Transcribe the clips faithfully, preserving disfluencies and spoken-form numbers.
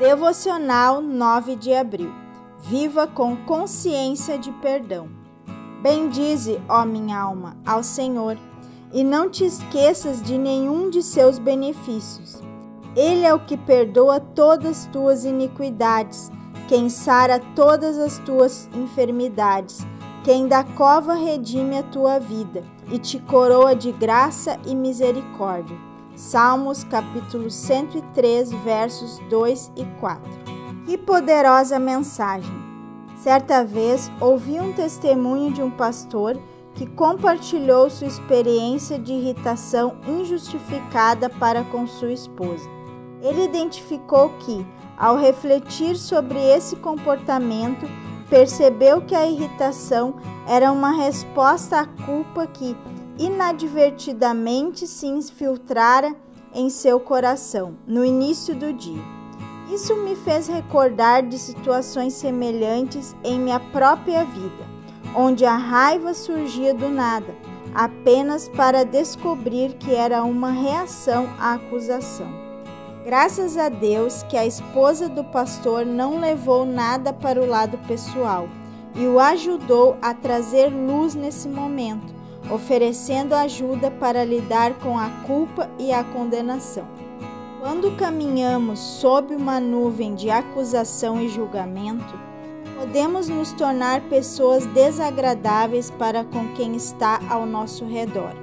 Devocional nove de abril. Viva com consciência de perdão. Bendize, ó minha alma, ao Senhor, e não te esqueças de nenhum de seus benefícios. Ele é o que perdoa todas as tuas iniquidades, quem sara todas as tuas enfermidades, quem da cova redime a tua vida e te coroa de graça e misericórdia. Salmos capítulo cento e três, versos dois e quatro. Que poderosa mensagem! Certa vez, ouvi um testemunho de um pastor que compartilhou sua experiência de irritação injustificada para com sua esposa. Ele identificou que, ao refletir sobre esse comportamento, percebeu que a irritação era uma resposta à culpa que inadvertidamente se infiltrara em seu coração no início do dia. Isso me fez recordar de situações semelhantes em minha própria vida, onde a raiva surgia do nada, apenas para descobrir que era uma reação à acusação. Graças a Deus que a esposa do pastor não levou nada para o lado pessoal e o ajudou a trazer luz nesse momento, oferecendo ajuda para lidar com a culpa e a condenação. Quando caminhamos sob uma nuvem de acusação e julgamento, podemos nos tornar pessoas desagradáveis para com quem está ao nosso redor.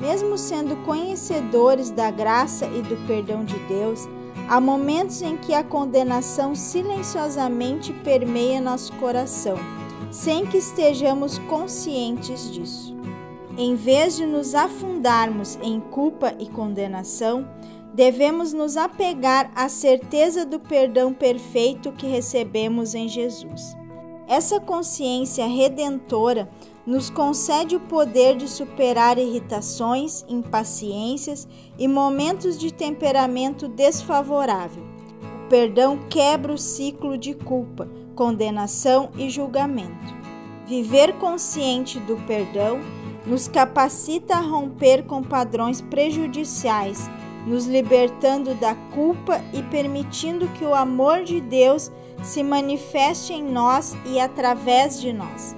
Mesmo sendo conhecedores da graça e do perdão de Deus, há momentos em que a condenação silenciosamente permeia nosso coração, sem que estejamos conscientes disso. Em vez de nos afundarmos em culpa e condenação, devemos nos apegar à certeza do perdão perfeito que recebemos em Jesus. Essa consciência redentora nos concede o poder de superar irritações, impaciências e momentos de temperamento desfavorável. O perdão quebra o ciclo de culpa, condenação e julgamento. Viver consciente do perdão nos capacita a romper com padrões prejudiciais, nos libertando da culpa e permitindo que o amor de Deus se manifeste em nós e através de nós.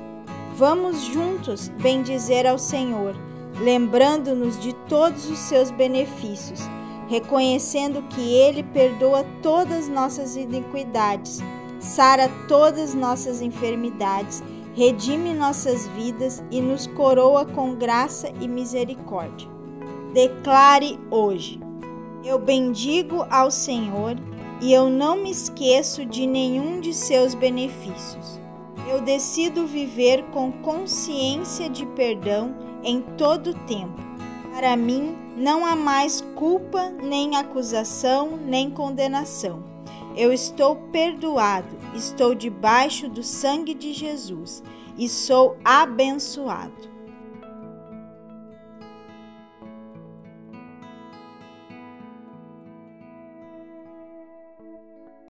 Vamos juntos bendizer ao Senhor, lembrando-nos de todos os seus benefícios, reconhecendo que Ele perdoa todas nossas iniquidades, sara todas nossas enfermidades, redime nossas vidas e nos coroa com graça e misericórdia. Declare hoje: eu bendigo ao Senhor e eu não me esqueço de nenhum de seus benefícios. Eu decido viver com consciência de perdão em todo o tempo. Para mim, não há mais culpa, nem acusação, nem condenação. Eu estou perdoado, estou debaixo do sangue de Jesus e sou abençoado.